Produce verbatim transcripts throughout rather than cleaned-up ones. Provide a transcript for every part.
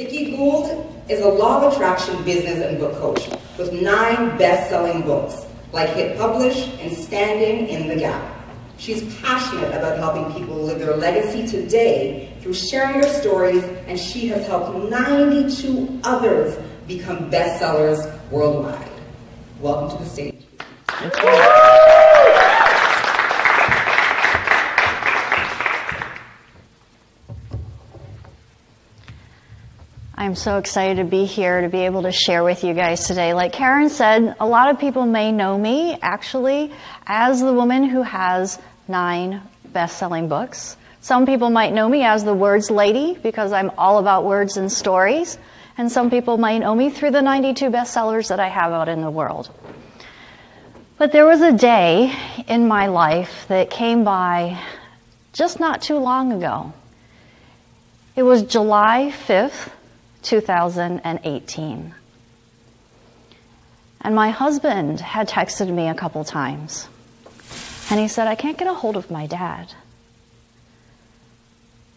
Vickie Gould is a law of attraction business and book coach with nine best-selling books like Hit Publish and Standing in the Gap. She's passionate about helping people live their legacy today through sharing their stories, and she has helped ninety-two others become bestsellers worldwide. Welcome to the stage. Thank you. I'm so excited to be here, to be able to share with you guys today. Like Karen said, a lot of people may know me, actually, as the woman who has nine best-selling books. Some people might know me as the words lady, because I'm all about words and stories. And some people might know me through the ninety-two bestsellers that I have out in the world. But there was a day in my life that came by just not too long ago. It was July fifth, two thousand eighteen. And my husband had texted me a couple times. And he said, "I can't get a hold of my dad."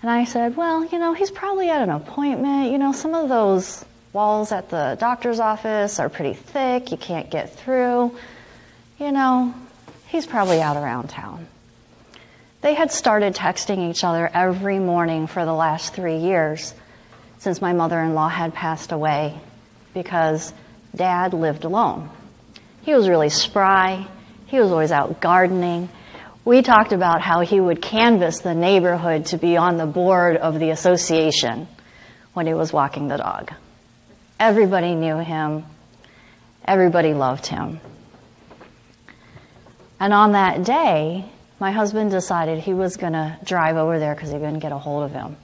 And I said, "Well, you know, he's probably at an appointment. You know, some of those walls at the doctor's office are pretty thick. You can't get through. You know, he's probably out around town." They had started texting each other every morning for the last three years. Since my mother-in-law had passed away, because Dad lived alone. He was really spry. He was always out gardening. We talked about how he would canvass the neighborhood to be on the board of the association when he was walking the dog. Everybody knew him. Everybody loved him. And on that day, my husband decided he was going to drive over there because he couldn't get a hold of him.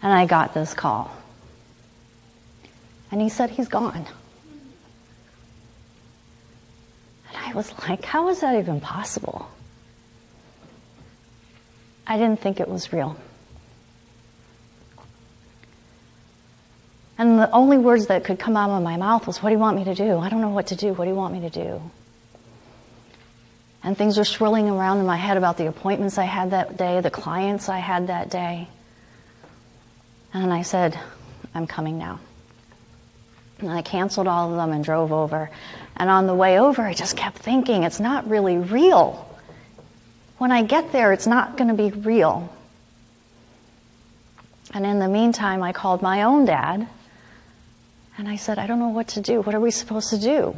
And I got this call. And he said, "He's gone." And I was like, how is that even possible? I didn't think it was real. And the only words that could come out of my mouth was, "What do you want me to do? I don't know what to do. What do you want me to do?" And things were swirling around in my head about the appointments I had that day, the clients I had that day. And I said, "I'm coming now." And I canceled all of them and drove over. And on the way over, I just kept thinking, it's not really real. When I get there, it's not going to be real. And in the meantime, I called my own dad. And I said, "I don't know what to do. What are we supposed to do?"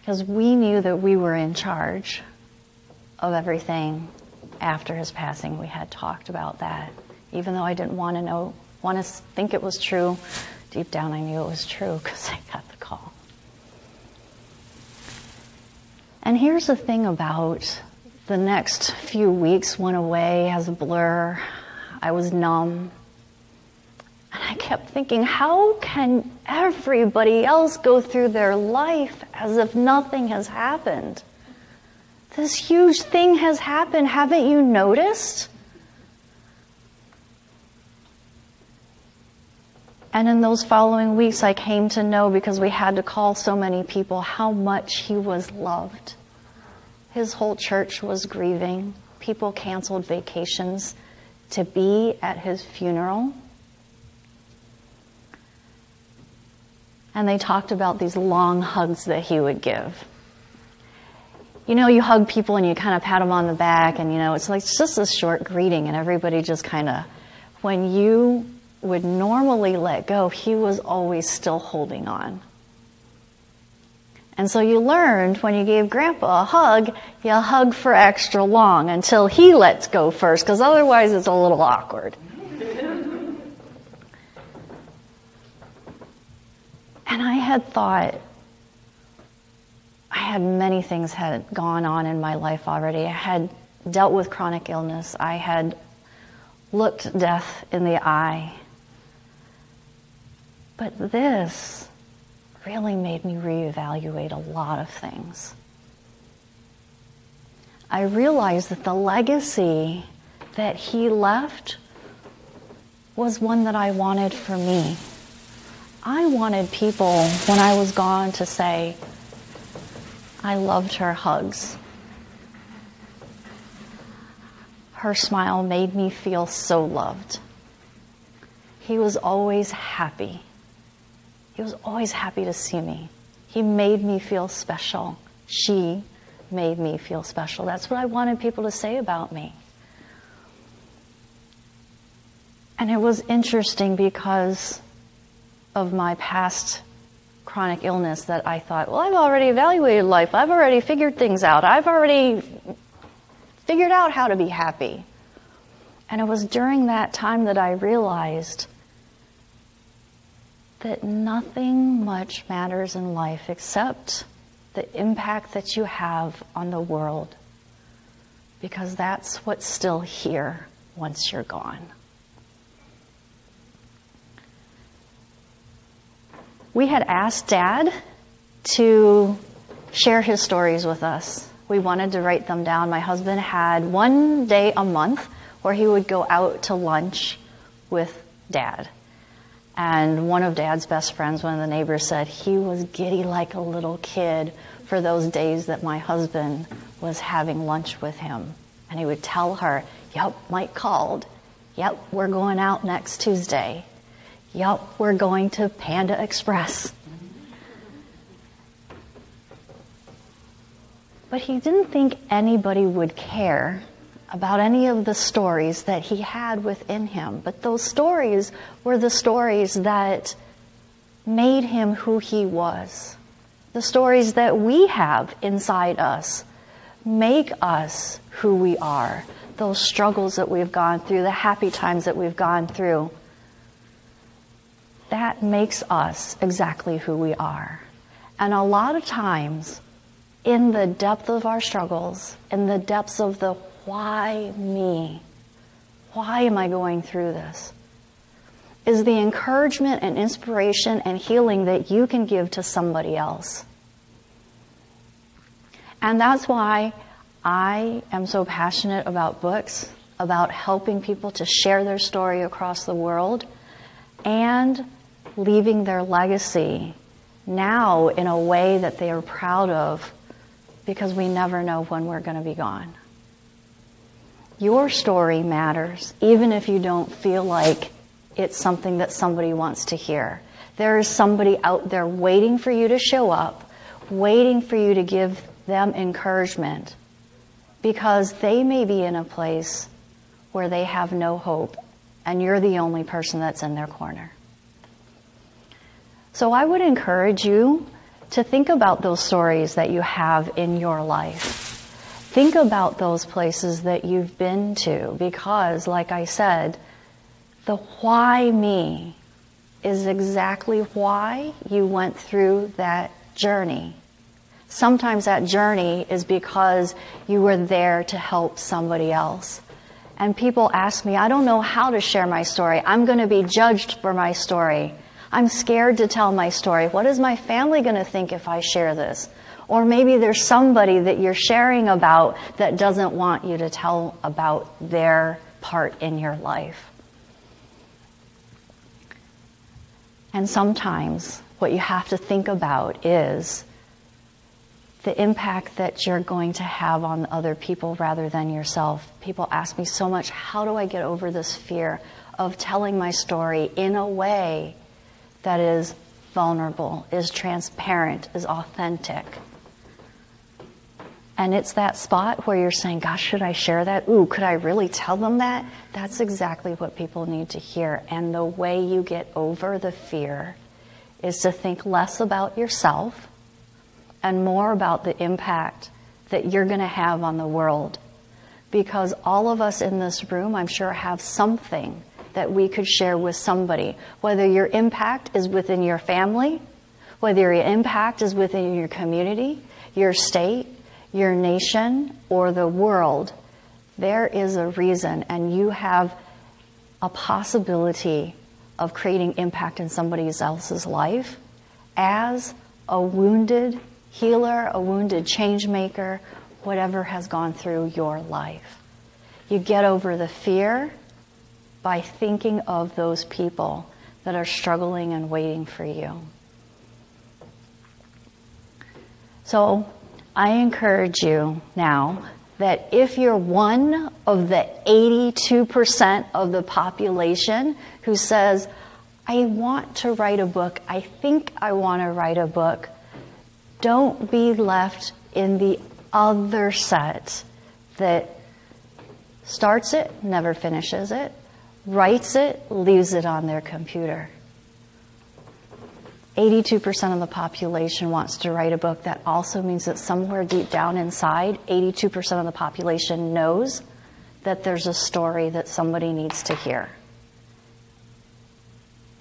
Because we knew that we were in charge of everything. After his passing, we had talked about that. Even though I didn't want to know, want to think it was true, deep down I knew it was true because I got the call. And here's the thing about the next few weeks went away as a blur. I was numb. And I kept thinking, how can everybody else go through their life as if nothing has happened? This huge thing has happened. Haven't you noticed? And in those following weeks, I came to know, because we had to call so many people, how much he was loved. His whole church was grieving. People canceled vacations to be at his funeral. And they talked about these long hugs that he would give. You know, you hug people and you kind of pat them on the back, and you know, it's like it's just a short greeting, and everybody just kind of, when you would normally let go, he was always still holding on. And so you learned when you gave Grandpa a hug, you hug for extra long until he lets go first, because otherwise it's a little awkward. And I had thought, I had many things had gone on in my life already. I had dealt with chronic illness. I had looked death in the eye. But this really made me reevaluate a lot of things. I realized that the legacy that he left was one that I wanted for me. I wanted people, when I was gone, to say, "I loved her hugs. Her smile made me feel so loved. He was always happy. He was always happy to see me. He made me feel special. She made me feel special. That's what I wanted people to say about me. And it was interesting because of my past chronic illness that I thought, well, I've already evaluated life. I've already figured things out. I've already figured out how to be happy. And it was during that time that I realized that nothing much matters in life except the impact that you have on the world, because that's what's still here once you're gone. We had asked Dad to share his stories with us. We wanted to write them down. My husband had one day a month where he would go out to lunch with Dad. And one of Dad's best friends, one of the neighbors, said he was giddy like a little kid for those days that my husband was having lunch with him. And he would tell her, yep, Mike called. Yep, we're going out next Tuesday. Yep, we're going to Panda Express. But he didn't think anybody would care about any of the stories that he had within him. But those stories were the stories that made him who he was. The stories that we have inside us make us who we are. Those struggles that we've gone through, the happy times that we've gone through, that makes us exactly who we are. And a lot of times, in the depth of our struggles, in the depths of the why me? Why am I going through this? Is the encouragement and inspiration and healing that you can give to somebody else. And that's why I am so passionate about books, about helping people to share their story across the world and leaving their legacy now in a way that they are proud of, because we never know when we're going to be gone. Your story matters, even if you don't feel like it's something that somebody wants to hear. There is somebody out there waiting for you to show up, waiting for you to give them encouragement, because they may be in a place where they have no hope, and you're the only person that's in their corner. So I would encourage you to think about those stories that you have in your life. Think about those places that you've been to, because, like I said, the why me is exactly why you went through that journey. Sometimes that journey is because you were there to help somebody else. And people ask me, I don't know how to share my story. I'm going to be judged for my story. I'm scared to tell my story. What is my family going to think if I share this? Or maybe there's somebody that you're sharing about that doesn't want you to tell about their part in your life. And sometimes what you have to think about is the impact that you're going to have on other people rather than yourself. People ask me so much, how do I get over this fear of telling my story in a way that is vulnerable, is transparent, is authentic? And it's that spot where you're saying, gosh, should I share that? Ooh, could I really tell them that? That's exactly what people need to hear. And the way you get over the fear is to think less about yourself and more about the impact that you're going to have on the world. Because all of us in this room, I'm sure, have something that we could share with somebody. Whether your impact is within your family, whether your impact is within your community, your state, your nation, or the world, there is a reason, and you have a possibility of creating impact in somebody else's life as a wounded healer, a wounded change maker, whatever has gone through your life. You get over the fear by thinking of those people that are struggling and waiting for you. So I encourage you now that if you're one of the eighty-two percent of the population who says, I want to write a book, I think I want to write a book, don't be left in the other set that starts it, never finishes it, writes it, leaves it on their computer. eighty-two percent of the population wants to write a book. That also means that somewhere deep down inside, eighty-two percent of the population knows that there's a story that somebody needs to hear.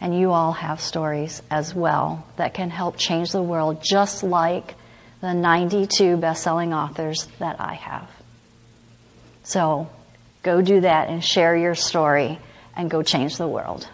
And you all have stories as well that can help change the world, just like the ninety-two best-selling authors that I have. So go do that and share your story and go change the world.